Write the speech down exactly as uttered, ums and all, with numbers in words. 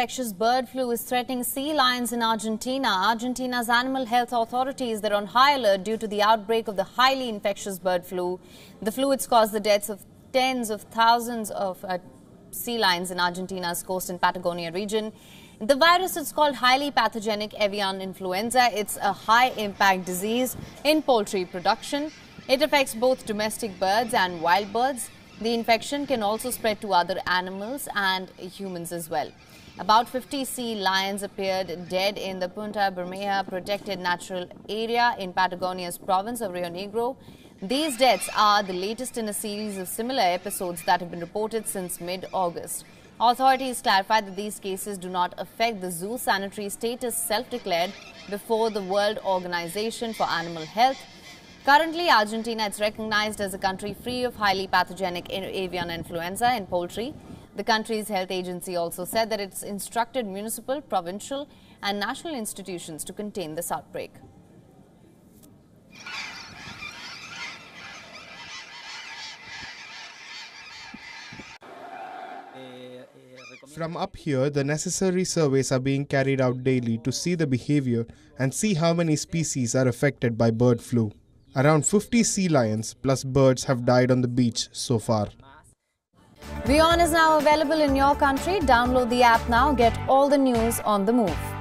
Infectious bird flu is threatening sea lions in Argentina. Argentina's animal health authorities, they're on high alert due to the outbreak of the highly infectious bird flu. The flu, it's caused the deaths of tens of thousands of uh, sea lions in Argentina's coast and Patagonia region. The virus is called highly pathogenic avian influenza. It's a high-impact disease in poultry production. It affects both domestic birds and wild birds. The infection can also spread to other animals and humans as well. About fifty sea lions appeared dead in the Punta Bermeja protected natural area in Patagonia's province of Rio Negro. These deaths are the latest in a series of similar episodes that have been reported since mid-August. Authorities clarified that these cases do not affect the zoo sanitary status self-declared before the World Organization for Animal Health. Currently, Argentina is recognized as a country free of highly pathogenic avian influenza in poultry. The country's health agency also said that it's instructed municipal, provincial, and national institutions to contain this outbreak. From up here, the necessary surveys are being carried out daily to see the behavior and see how many species are affected by bird flu. Around fifty sea lions plus birds have died on the beach so far. WION is now available in your country. Download the app now. Get all the news on the move.